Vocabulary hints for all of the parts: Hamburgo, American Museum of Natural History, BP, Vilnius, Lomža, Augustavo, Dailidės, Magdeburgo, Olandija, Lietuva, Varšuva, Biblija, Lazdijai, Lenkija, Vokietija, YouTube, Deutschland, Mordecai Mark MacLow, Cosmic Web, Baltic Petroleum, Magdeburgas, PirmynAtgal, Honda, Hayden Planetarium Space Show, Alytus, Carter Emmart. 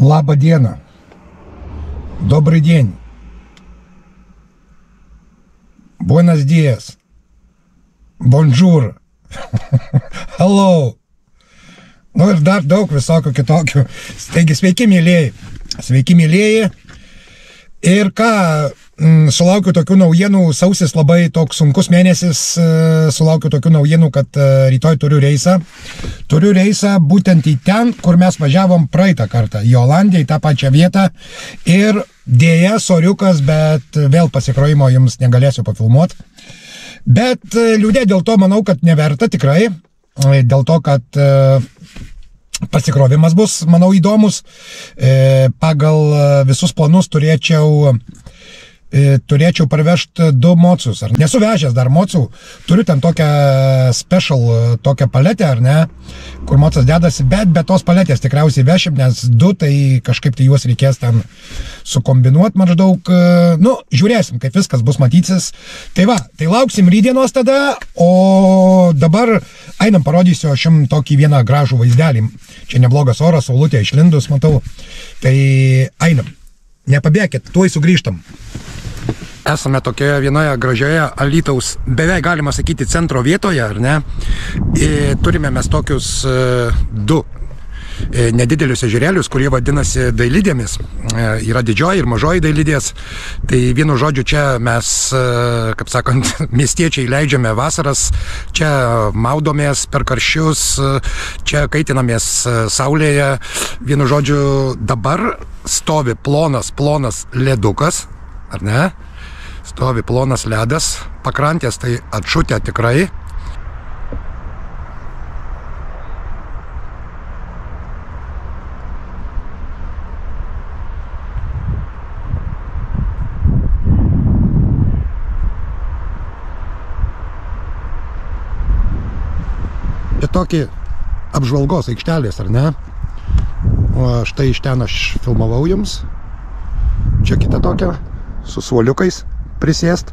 Labą dieną. Добрый день. Buenos dias. Bonjour. Hello. Nu ir dar daug visokio kitokio. Taigi sveiki, mylėjai. Sveiki, mylėjai. Ir ką, sulaukiu tokių naujienų, sausis labai toks sunkus mėnesis, sulaukiu tokių naujienų, kad rytoj turiu reisą. Turiu reisą būtent į ten, kur mes važiavom praeitą kartą, į Olandiją, į tą pačią vietą. Ir dėja, soriukas, bet vėl pasikrojimo jums negalėsiu pafilmuoti. Bet liūdė dėl to, manau, kad neverta tikrai, dėl to, kad pasikrovimas bus, manau, įdomus. Pagal visus planus turėčiau parvežti 2 mocius. Nesu vežęs dar mocių, turiu ten tokią special, tokią paletę, ar ne, kur mocas dedasi, bet be tos paletės tikriausiai vešim, nes 2, tai kažkaip tai juos reikės ten sukombinuoti maždaug. Nu, žiūrėsim, kaip viskas bus matytis. Tai va, tai lauksim rydienos tada, o dabar einam, parodysiu aš jums tokį vieną gražų vaizdelį. Čia neblogas oras, saulutė išlindus, matau. Tai einam. Nepabėkit, tuoj sugrįžtam. Esame tokioje vienoje gražioje Alytaus, beveik galima sakyti, centro vietoje, ar ne? Turime mes tokius 2 nedidelius ežerėlius, kurie vadinasi dailidėmis. Yra didžioji ir mažoji dailidės. Tai vienu žodžiu, čia mes, kaip sakant, miestiečiai leidžiame vasaras, čia maudomės per karščius, čia kaitinamės saulėje. Vienu žodžiu, dabar stovi plonas ledukas, ar ne? Stovi plonas ledas, pakrantės tai atšutę tikrai. Čia tokį apžvalgos aikštelės, ar ne? O štai iš ten aš filmavau jums. Čia kita tokia, su suoliukais prisėst.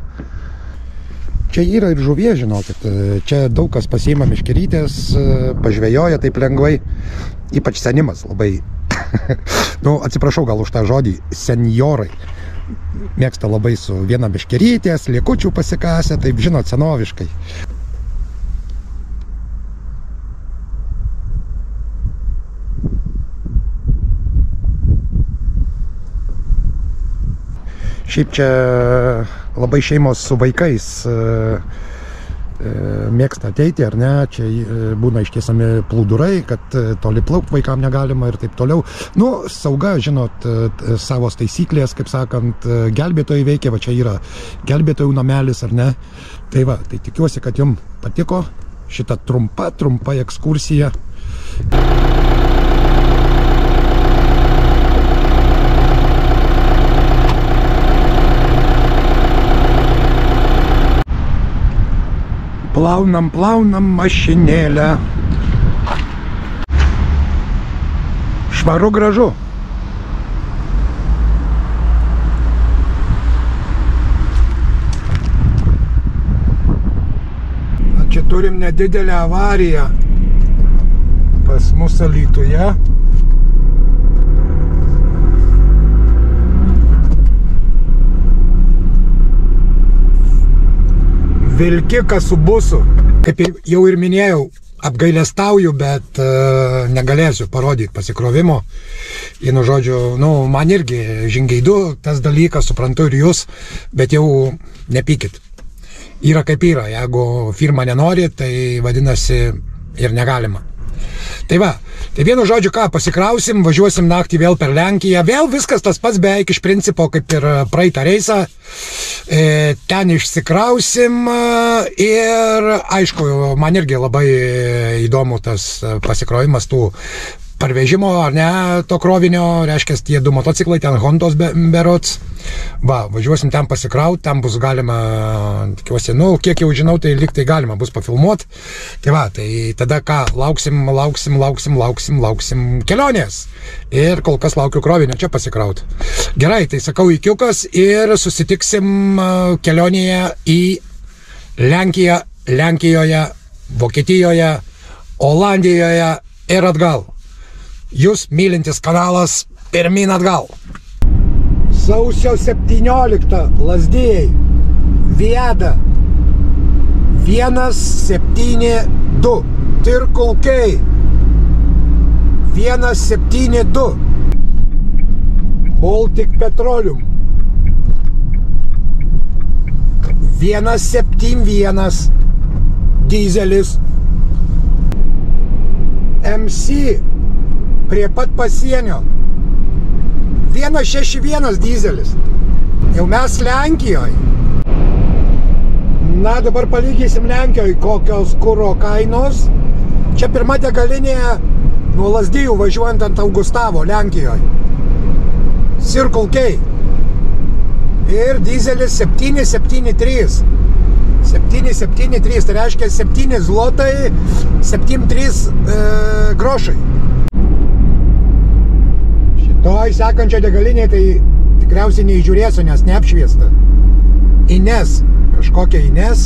Čia yra ir žuvie, žinokit. Čia daug kas pasiima miškerytės, pažvejoja taip lengvai. Ypač senimas labai. Nu, atsiprašau gal už tą žodį, seniorai. Mėgsta labai su viena miškerytės, liekučių pasikasę, taip, žinot, senoviškai. Šiaip čia labai šeimos su vaikais mėgsta ateiti, ar ne, čia būna ištiesami plūdurai, kad toli plaukt vaikam negalima ir taip toliau. Nu, sauga, žinot, savos taisyklės, kaip sakant, gelbėtojai veikia, va čia yra gelbėtojų namelis, ar ne. Tai va, tai tikiuosi, kad jums patiko šita trumpa ekskursija. Plaunam mašinėlę. Švaru, gražu. Čia turim nedidelę avariją pas mus Alytuje. Vilkiką su busu. Kaip jau ir minėjau, apgailestauju, bet negalėsiu parodyti pasikrovimo. Vienu žodžiu, nu, man irgi žingeidu tas dalykas, suprantu ir jūs, bet jau nepykit. Yra kaip yra, jeigu firma nenori, tai vadinasi ir negalima. Tai va, tai vienu žodžiu ką, pasikrausim, važiuosim naktį vėl per Lenkiją, vėl viskas tas pats beveik iš principo kaip ir praeitą reisą, ten išsikrausim ir aišku, man irgi labai įdomu tas pasikrovimas tų parvežimo, ar ne, to krovinio, reiškia, tie 2 motociklai, ten Hondos berots. Va, važiuosim ten pasikrauti, ten bus galima, tikiuosi, nu, kiek jau žinau, tai lyg tai galima bus pafilmuoti. Tai va, tai tada ką, lauksim kelionės. Ir kol kas laukiu krovinio čia pasikrauti. Gerai, tai sakau įkiukas ir susitiksim kelionėje į Lenkiją, Lenkijoje, Vokietijoje, Olandijoje ir atgal. Jūs mylintis kanalas Pirmyn atgal. Sausio 17 Lazdijai Viada 172 Tirkulkiai 172 Baltic Petroleum 171 Dizelis MC prie pat pasienio 161 dizelis. Jau mes Lenkijoje. Na dabar palygysim Lenkijoje kokios kuro kainos. Čia pirma degalinėje nuo Lazdijų važiuojant ant Augustavo Lenkijoje. Circle K. Ir dizelis 773. 773, tai reiškia 7 zlotai, 73 grošai. Šitoj sekančio degalinė tai tikriausiai neįžiūrėsiu, nes neapšviesta. Ines, kažkokia Ines.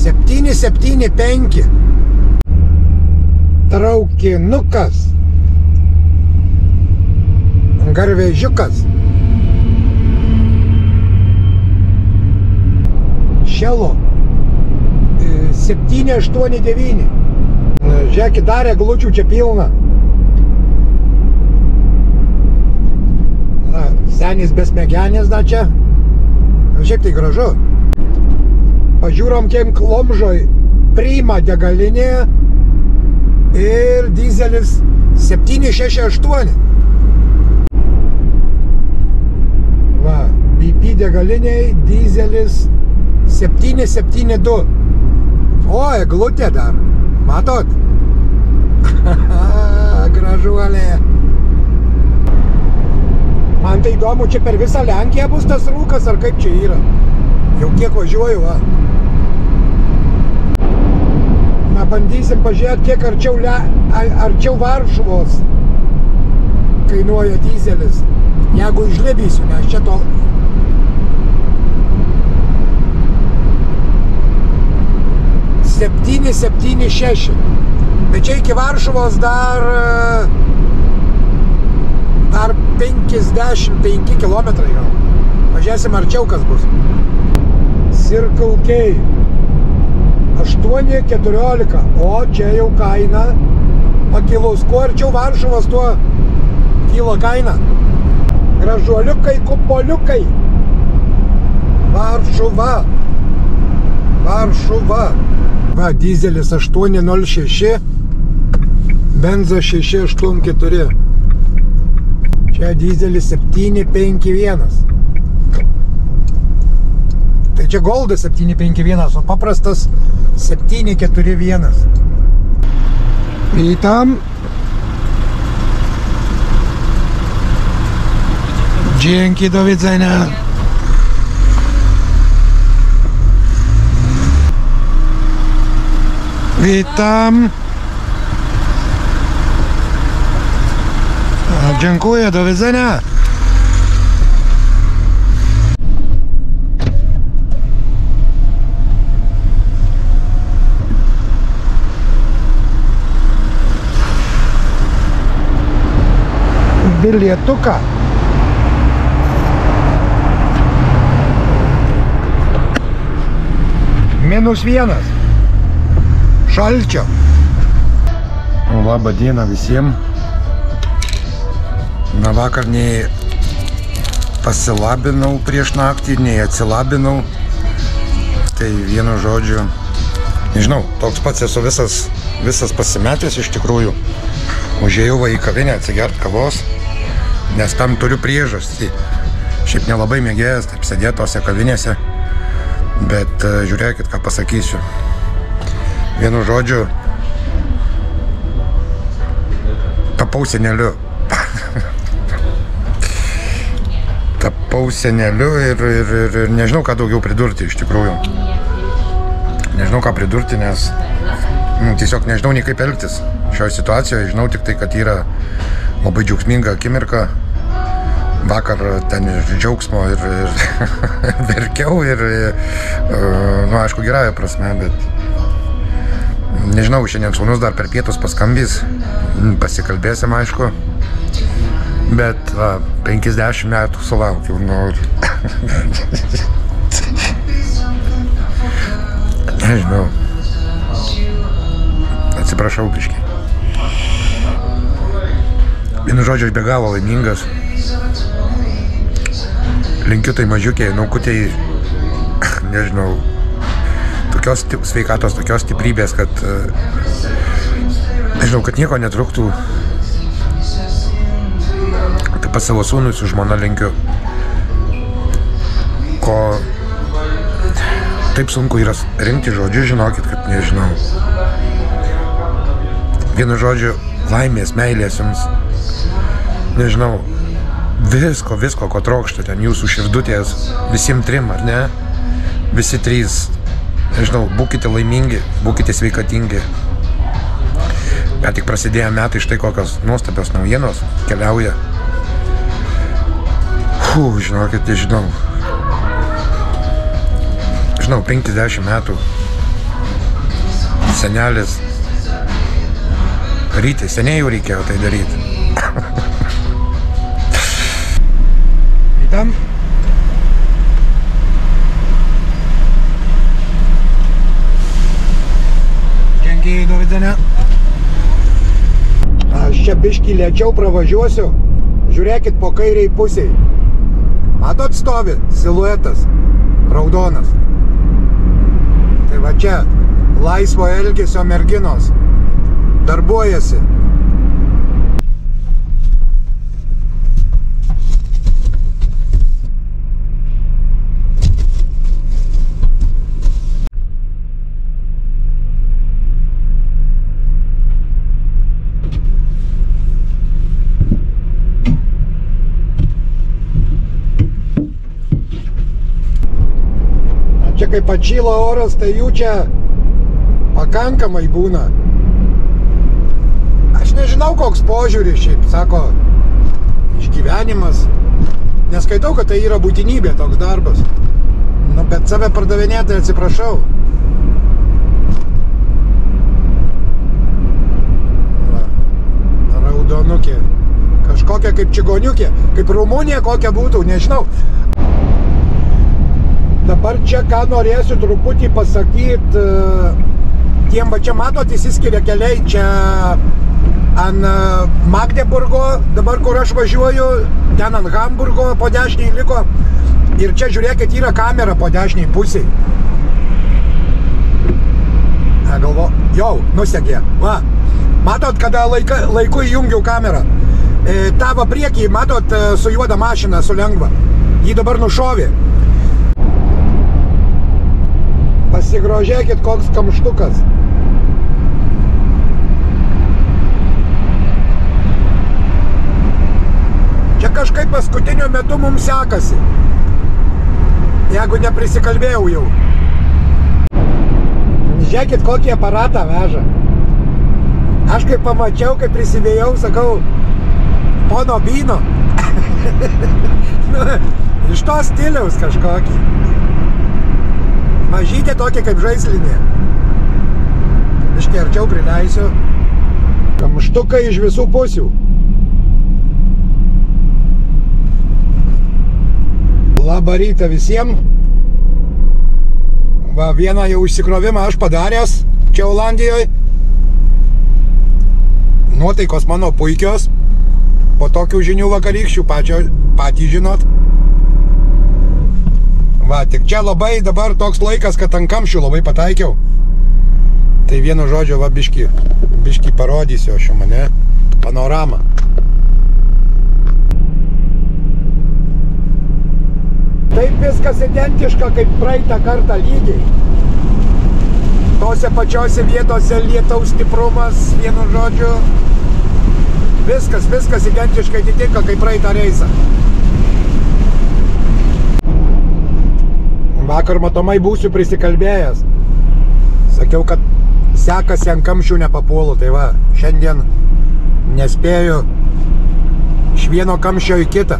775. Traukinukas. Garvežiukas. Šelo 789. Žiūrėkit, dar eglučių čia pilna. Na, senis besmegenės da čia. Šiaip tai gražu. Pažiūrom, kiek Lomžoj priima degalinė. Ir dizelis 768. Va, BP degaliniai dizelis 772. O, eglutė dar. Matot? Gražuolė. Man tai įdomu, čia per visą Lenkiją bus tas rūkas, ar kaip čia yra? Jau kiek važiuoju, va. Na, bandysim pažiūrėti, kiek arčiau Varšuvos kainuoja dizelis. Jeigu išlibysiu, nes čia to... Bet čia iki Varšuvos dar 55 km jau. Pažiūrėsim arčiau kas bus. Sirkaukiai 8,14. O čia jau kaina pakilus. Kuo arčiau Varšuvos, tuo kilo kaina. Gražuoliukai, kupoliukai. Varšuva. Varšuva. Va, dizelis 806, benza 684. Čia dizelis 751. Tai čia Golda 751, o paprastas 741. Vytam. Dzięki, do widzenia. Witam. Dziękuję, do widzenia. Bilietuka. -1. Šalčio. Labą dieną visiems. Na, vakar nei pasilabinau prieš naktį, nei atsilabinau. Tai vienu žodžiu, nežinau, toks pats esu visas pasimetęs iš tikrųjų. Užėjau į kavinę atsigert kavos, nes tam turiu priežastį. Šiaip nelabai mėgėjęs taip sėdėti tose kavinėse, bet žiūrėkit, ką pasakysiu. Vienu žodžiu, tapau seneliu ir nežinau, ką daugiau pridurti iš tikrųjų. Nežinau, ką pridurti, nes tiesiog nežinau nei kaip elgtis šioje situacijoje. Žinau tik tai, kad yra labai džiaugsminga akimirka. Vakar ten ir džiaugsmo ir verkiau ir, nu, aišku, gerąją prasme, bet Nežinau, šiandien šaunus dar per pietus paskambys, pasikalbėsim aišku, bet 50 metų sulaukiau, nežinau, atsiprašau biškį. Vienu žodžiu, aš be galo laimingas, linkiu tai mažiukiai, naukutei, nežinau, tokios sveikatos, tokios stiprybės, kad, nežinau, kad nieko netruktų. Taip pat savo sūnui su žmona linkiu, ko taip sunku yra rinkti žodžius, žinokit, kad nežinau. Vienu žodžiu, laimės, meilės jums, nežinau, visko, ko trokšta ten, jūsų širdutės, visiems trim, ar ne? Visi trys, nežinau, būkite laimingi, būkite sveikatingi. Bet tik prasidėjo metai, štai kokios nuostabios naujienos keliauja. Žinokit, nežinau. Žinau, 50 metų senelis. Rytį, seniai jau reikėjo tai daryti. Witam. Dzięki, do widzenia. Aš čia biškį lėčiau pravažiuosiu. Žiūrėkit po kairiai pusiai. Matot, stovi siluetas, raudonas. Tai va čia laisvo elgesio merginos darbuojasi. Čia kaip atšyla oras, tai jų čia pakankamai būna. Aš nežinau, koks požiūris šiaip, sako, išgyvenimas. Neskaitau, kad tai yra būtinybė toks darbas. Nu, bet save pardavinėti, tai atsiprašau. Raudonukė. Kažkokia kaip čigoniukė. Kaip Rumunija kokia būtų, nežinau. Dabar čia ką norėsiu truputį pasakyti, tiem va čia matot, įsiskiria keliai, čia ant Magdeburgo, dabar kur aš važiuoju, ten ant Hamburgo po dešiniai liko, ir čia žiūrėkit, yra kamera po dešiniai pusiai. Galvo, jau, nusegė, va, matot, kada laiku įjungiau kamerą, tavo priekį, matot, su juoda mašina, su lengva, jį dabar nušovė. Pasigrožėkit, koks kamštukas. Čia kažkaip paskutiniu metu mums sekasi. Jeigu neprisikalbėjau jau. Žiūrėkit, kokį aparatą veža. Aš kaip pamačiau, kaip prisivėjau, sakau, pono vyno. Iš to stiliaus kažkokį. Mažytė tokia kaip žaislinė. Biškai arčiau prileisiu. Kamštukai iš visų pusių. Labą rytą visiems. Va, vieną jau išsikrovimą aš padaręs čia Olandijoje. Nuotaikos mano puikios. Po tokių žinių vakarykščių patys žinot. Va, tik čia labai dabar toks laikas, kad ant kamščių labai pataikiau. Tai vienu žodžiu, va, biškį parodysiu aš jums, ne? Panoramą. Taip viskas identiška, kaip praeitą kartą lygiai. Tose pačiose vietose lietaus stiprumas, vienu žodžiu. Viskas identiškai atitinka, kaip praeitą reisą. Vakar matomai būsiu prisikalbėjęs. Sakiau, kad sekasi ant kamščių nepapuolu. Tai va, šiandien nespėju iš vieno kamščio į kitą.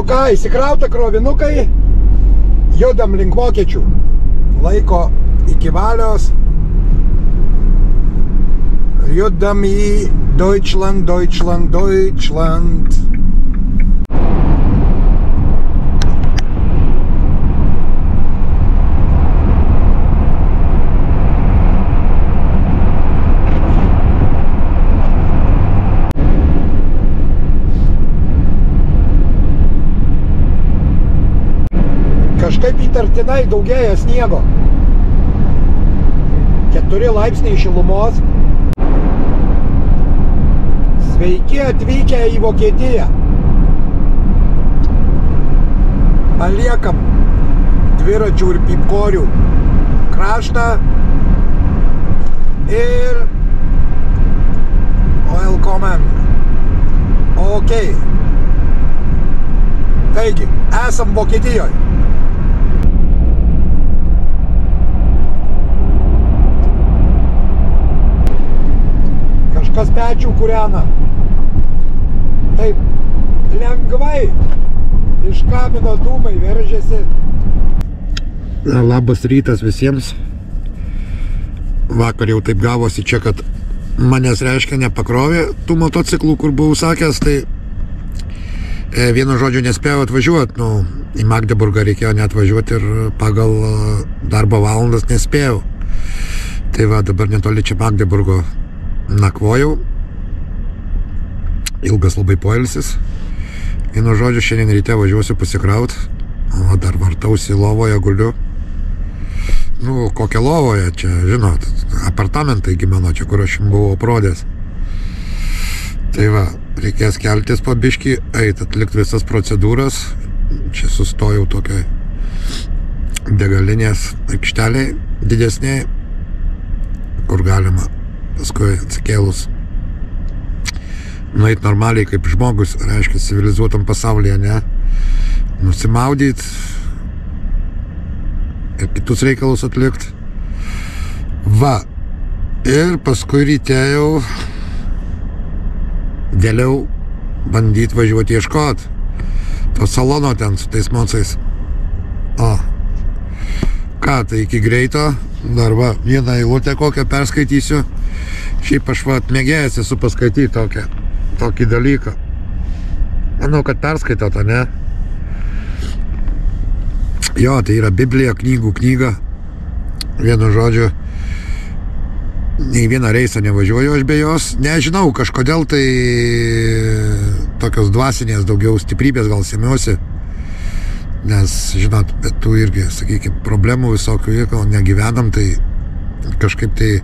Nu ką, įsikrauta krovinukai, judam link vokiečių. Laiko iki valios. Judam į Deutschland, Deutschland, Deutschland. Kažkaip įtartinai daugėja sniego. 4 laipsniai šilumos. Sveiki atvykę į Vokietiją. Paliekam dviračių ir pipkorių kraštą ir welcome. Ok. Taigi, esam Vokietijoje. Kas pečių kūrena. Taip, lengvai iš kamino dūmai veržiasi. Labas rytas visiems. Vakar jau taip gavosi čia, kad manęs reiškia nepakrovė tų motociklų, kur buvau sakęs, tai vienu žodžiu nespėjau atvažiuoti. Nu, į Magdeburgą reikėjo neatvažiuoti ir pagal darbo valandas nespėjau. Tai va, dabar netoli čia Magdeburgo nakvojau, ilgas labai poilsis. Vienu žodžiu, šiandien ryte važiuosiu pasikraut, o dar vartausi lovoje, guliu. Nu, kokia lovoje čia, žinot, apartamentai gimeno čia, kur aš buvau prodęs. Tai va, reikės keltis po biškį, eit atlikti visas procedūras. Čia sustojau tokiai degalinės aikšteliai didesniai, kur galima paskui atsikėlus nueit normaliai kaip žmogus, reiškia, civilizuotam pasaulyje, ne? Nusimaudyt ir kitus reikalus atlikt. Va, ir paskui rytėjau vėliau bandyt važiuoti ieškot to salono ten su tais mocais. O, ką, tai iki greito dar va, vieną eilutę kokią perskaitysiu. Šiaip aš va atmėgėjęs esu paskaityti tokį dalyką. Manau, kad perskaitota, ne? Jo, tai yra Biblija, knygų knyga. Vienu žodžiu, nei vieną reisą nevažiuoju aš be jos. Nežinau, kažkodėl tai tokios dvasinės daugiau stiprybės gal semiuosi. Nes, žinot, bet tu irgi, sakykime, problemų visokių, jeigu negyvenam, tai kažkaip tai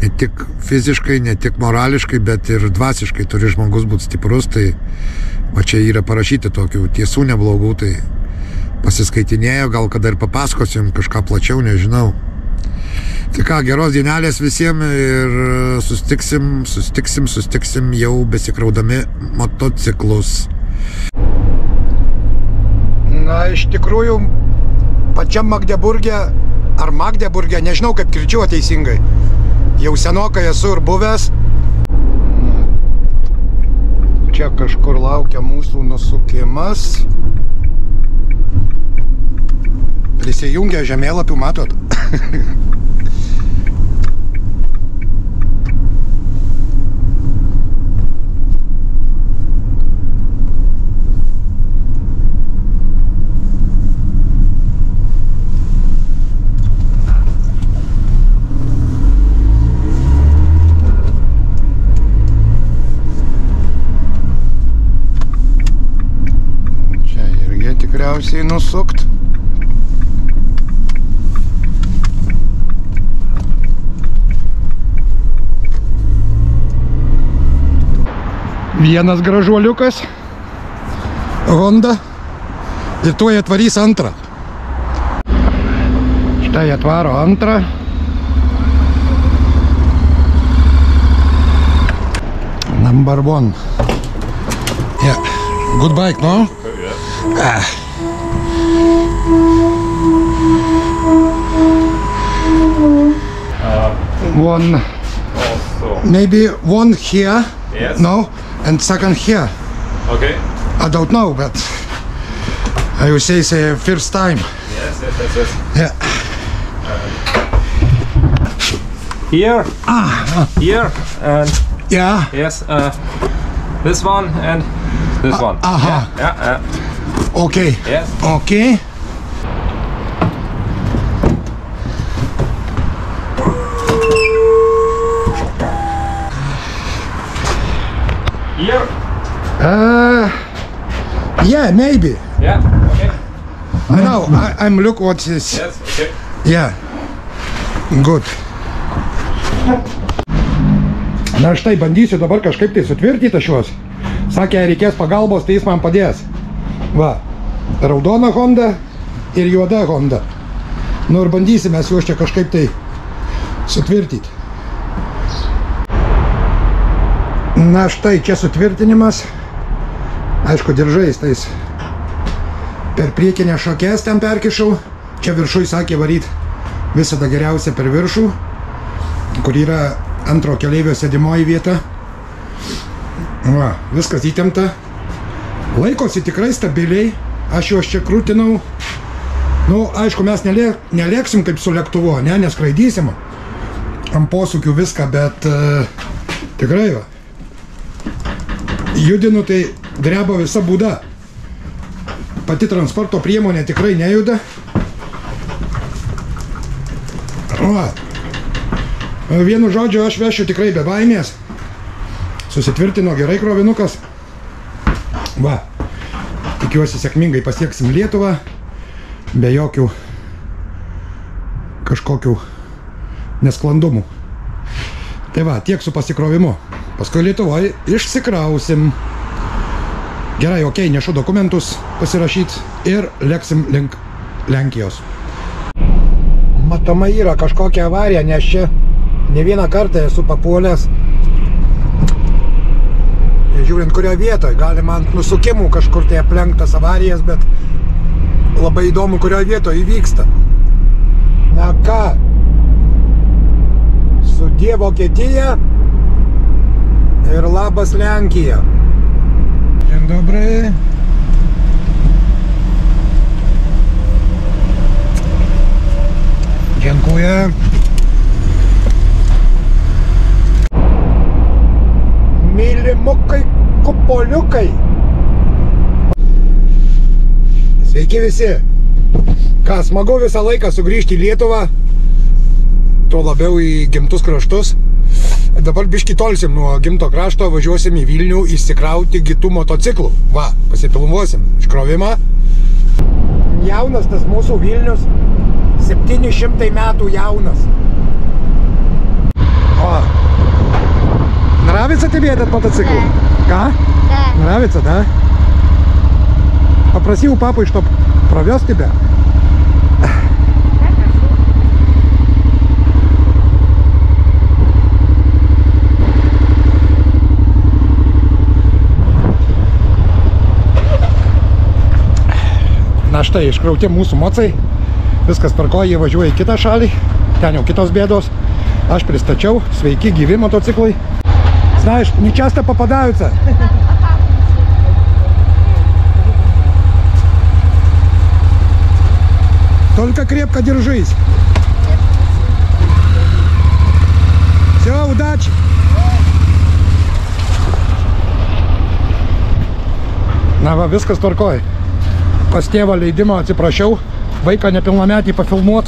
ne tik fiziškai, ne tik morališkai, bet ir dvasiškai turi žmogus būti stiprus. Tai va čia yra parašyti tokių tiesų neblogų, tai pasiskaitinėjau, gal kada ir papasakosim kažką plačiau, nežinau. Tai ką, geros dienelės visiems ir sustiksim jau besikraudami motociklus. Na, iš tikrųjų, pačiam Magdeburge ar Magdeburgė, nežinau kaip kirčiuo teisingai, jau senokai esu ir buvęs. Čia kažkur laukia mūsų nusukimas. Prisijungia žemėlapių, matot? Tikriausiai nusukt. Vienas gražuoliukas Honda ir tuoj atvarys antrą. Štai atvaro antrą. Number one. Yeah, good bike, no? Ah. One, also. Maybe one here, yes. No, and second here. Okay. I don't know, but I would say it's a first time. Yes. Yeah. Here, here, and yeah. Yes. This one and this one. Aha. Yeah. Okay. Yes. Okay. Here. Yeah, maybe. Yeah. Okay. I know. I'm look what this. Yes. Okay. Yeah. Good. Na štai bandysiu dabar kažkaip tai sutvirtyti šiuos. Sakė, reikės pagalbos, tai jis man padės. Va, raudona Honda ir juoda Honda. Nu ir bandysim mes juos čia kažkaip tai sutvirtyti. Na štai čia sutvirtinimas. Aišku, diržais tais per priekinę šakes ten perkišau. Čia viršui sakė varyt visada geriausia per viršų, kur yra antro keleivio sėdimoji vieta. Va, viskas įtempta. Laikosi tikrai stabiliai. Aš juos čia krūtinau. Nu, aišku, mes nelėksim kaip su lėktuvu, ne, neskraidysim ant posūkių viską, bet tikrai va. Judinu, tai dreba visa būda. Pati transporto priemonė tikrai nejuda. Va. Vienu žodžiu, aš vešiu tikrai be baimės. Susitvirtino gerai krovinukas. Va, tikiuosi sėkmingai pasieksim Lietuvą. Be jokių kažkokių nesklandumų. Tai va, tiek su pasikrovimu. Paskui Lietuvoje išsikrausim. Gerai, ok, nešu dokumentus pasirašyti ir lėksim link Lenkijos. Matomai yra kažkokia avarija, nes čia ne vieną kartą esu papuolęs. Žiūrint, kurioje vietoje. Galima ant nusukimų kažkur tai aplenktas avarijas, bet labai įdomu, kurioje vietoje įvyksta. Na ką, sudie Vokietija ir labas Lenkija. Dzień dobry. Dziękuję. Mylimukai, kupoliukai. Sveiki visi. Ką, smagu visą laiką sugrįžti į Lietuvą, tuo labiau į gimtus kraštus. Dabar biškį tolsim nuo gimto krašto, važiuosim į Vilnių įsikrauti kitų motociklų. Va, pasipilvuosim iškrovimą. Jaunas tas mūsų Vilnius, 700 metų jaunas. O. Нравится тебе этот мотоцикл? Да. А? Да. Нравится, да? Попроси у папы, чтоб провез тебя. Na štai, iškrauti mūsų mocai. Viskas tvarkoja, jie važiuoja į kitą šalį. Ten jau kitos bėdos. Aš pristačiau, sveiki, gyvi motociklai. Знаешь, не часто попадаются. Только крепко держись. Все, удачи. Na va, viskas tvarkoj. Pas tėvą leidimą atsiprašiau. Vaiką nepilnametį pafilmuot.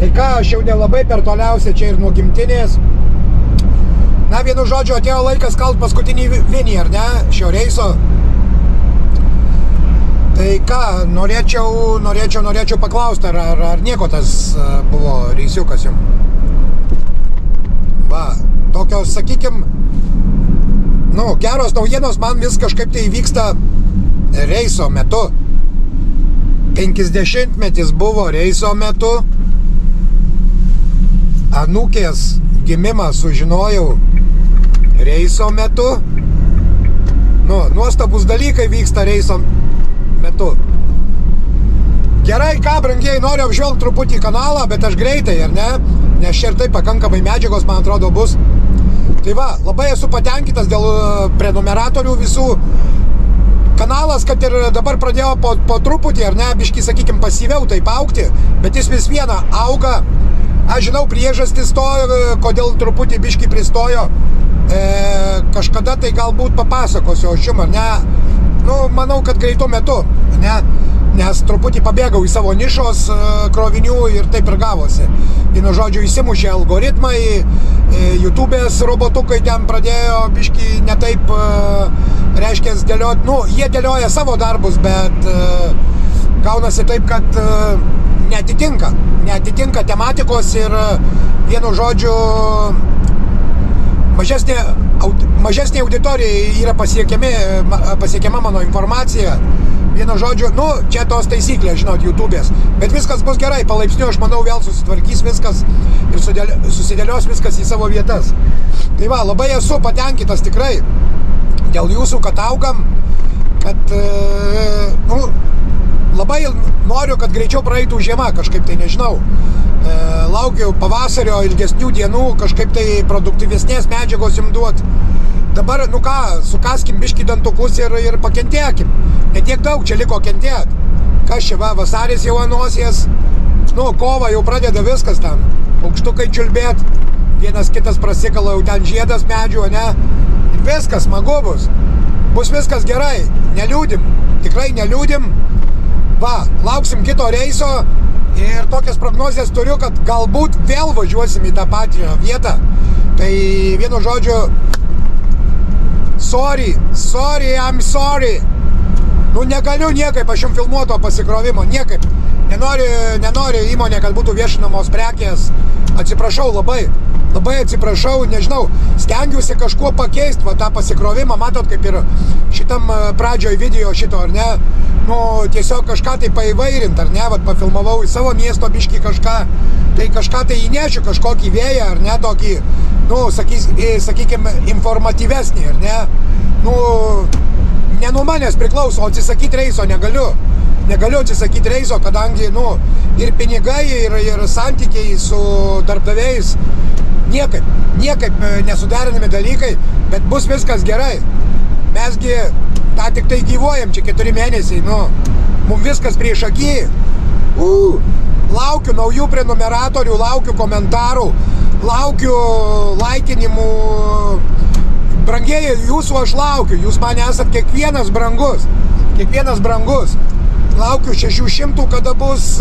Tai ką, aš jau nelabai per toliausia čia ir nuo gimtinės. Na, vienu žodžiu, atėjo laikas kalt paskutinį vinį, ar ne, šio reiso. Tai ką, norėčiau paklausti, ar nieko tas buvo reisiukas jums. Va, tokios, sakykim, nu, geros naujienos man vis kažkaip tai vyksta reiso metu. 50-metis buvo reiso metu. Anūkės gimimą sužinojau reiso metu. Nu, nuostabus dalykai vyksta reiso metu. Gerai, ką, brangiai, noriu apžvelgti truputį kanalą, bet aš greitai, ar ne? Nes čia ir taip pakankamai medžiagos, man atrodo, bus. Tai va, labai esu patenkintas dėl prenumeratorių visų. Kanalą Atgalas, kad ir dabar pradėjo po truputį, ar ne, biškį, sakykime, pasyviau taip augti, bet jis vis viena auga. Aš žinau priežastis to, kodėl truputį biškį pristojo. Kažkada tai galbūt papasakosiu aš jums, ar ne. Nu, manau, kad greitu metu, ne, nes truputį pabėgau į savo nišos krovinių ir taip ir gavosi. Vienu žodžiu, įsimušė algoritmai, YouTube'ės robotukai ten pradėjo biškį netaip, reiškia, dėlioti. Nu, jie dėlioja savo darbus, bet gaunasi taip, kad neatitinka tematikos ir vienu žodžiu mažesnė auditorija yra pasiekiama mano informacija. Vieno žodžio, nu, čia tos taisyklės, žinot, YouTube'ės. Bet viskas bus gerai, palaipsniui, aš manau, vėl susitvarkys viskas ir susidėlios viskas į savo vietas. Tai va, labai esu patenkintas tikrai dėl jūsų, kad augam, kad, nu, labai noriu, kad greičiau praeitų žiema, kažkaip tai, nežinau. Laukiau pavasario, ilgesnių dienų, kažkaip tai produktyvesnės medžiagos jums duot. Dabar, nu ką, sukaskim biškį dantukus ir pakentėkim. Netiek daug čia liko kentėt. Kas čia, va, vasaris jau anosies. Nu, kova jau pradeda viskas ten. Paukštukai čiulbėt. Vienas kitas prasikala jau ten žiedas medžių, ne? Ir viskas, smagu bus. Bus viskas gerai. Neliūdim. Tikrai neliūdim. Va, lauksim kito reiso. Ir tokias prognozijas turiu, kad galbūt vėl važiuosim į tą pačią vietą. Tai vienu žodžiu, sorry, I'm sorry. Nu, negaliu niekaip aš jums filmuoto pasikrovimo, niekaip. Nenori įmonė, kad būtų viešinamos prekės. Atsiprašau labai, labai atsiprašau, nežinau, stengiuosi kažkuo pakeisti, va, tą pasikrovimą, matot, kaip ir šitam pradžioj video šito, ar ne, nu, tiesiog kažką tai paįvairint, ar ne, va, pafilmavau į savo miesto biškį kažką, tai kažką tai įnešiu, kažkokį vėją, ar ne, tokį, nu, sakykime, informatyvesnį, ar ne, nu, ne nuo manęs priklauso, atsisakyti reiso negaliu. Negaliu atsisakyti reizo, kadangi, nu, ir pinigai, ir santykiai su darbdaviais niekaip nesuderinami dalykai, bet bus viskas gerai. Mesgi tą tik tai gyvojam, čia 4 mėnesiai, nu, mums viskas prieš akį. Laukiu naujų prenumeratorių, laukiu komentarų, laukiu laikinimų. Brangieji, jūsų aš laukiu, jūs man esat kiekvienas brangus, kiekvienas brangus. Laukiu 600, kada bus,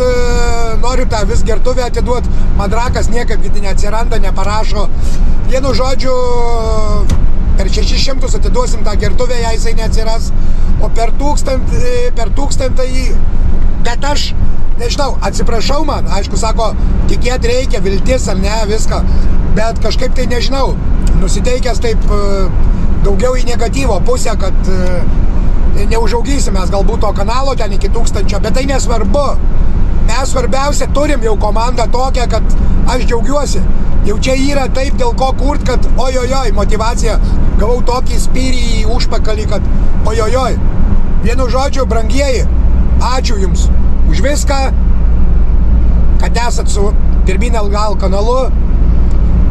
noriu tą vis gertuvę atiduoti, madrakas niekaip neatsiranda, neparašo. Vienu žodžiu, per 600 atiduosim tą gertuvę, jei jisai neatsiras, o per 1000, bet aš, nežinau, atsiprašau man, aišku, sako, tikėti reikia, viltis ar ne, viską, bet kažkaip tai, nežinau, nusiteikęs taip daugiau į negatyvo pusę, kad neužaugysim mes galbūt to kanalo ten iki 1000, bet tai nesvarbu. Mes svarbiausia turim jau komandą tokią, kad aš džiaugiuosi. Jau čia yra taip dėl ko kurt, kad ojojoj, motivacija, gavau tokį spyrį į užpakalį, kad ojojoj. Vienu žodžiu, brangieji, ačiū jums už viską, kad esat su PirmynAtgal kanalu,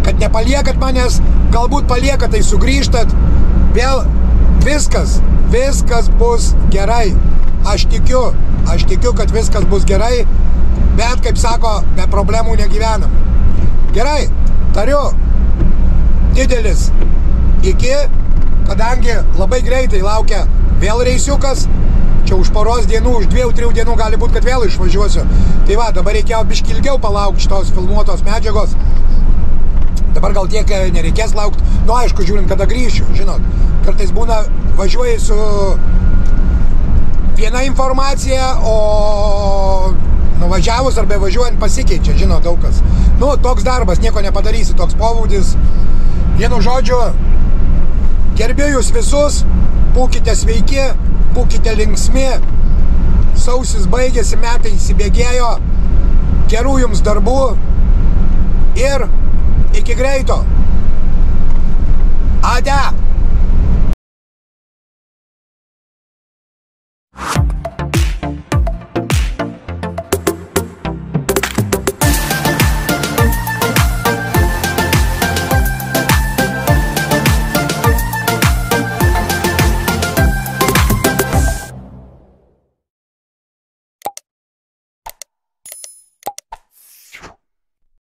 kad nepaliekat manęs, galbūt paliekat, tai sugrįžtat. Vėl viskas bus gerai. Aš tikiu, kad viskas bus gerai, bet, kaip sako, be problemų negyvenam. Gerai, tariu, didelis iki, kadangi labai greitai laukia vėl reisiukas, čia už poros dienų, už 2–3 dienų gali būti, kad vėl išvažiuosiu. Tai va, dabar reikėjo biškį ilgiau palaukti šitos filmuotos medžiagos. Dabar gal tiek nereikės laukti, nu aišku, žiūrint, kada grįšiu, žinot. Kartais būna, važiuoji su viena informacija, o nuvažiavus arba važiuojant pasikeičia, žino daug kas. Nu, toks darbas, nieko nepadarysi, toks pobūdis. Vienu žodžiu, gerbiu jūs visus, būkite sveiki, būkite linksmi, sausis baigėsi, metai įsibėgėjo, gerų jums darbų ir iki greito. Ate!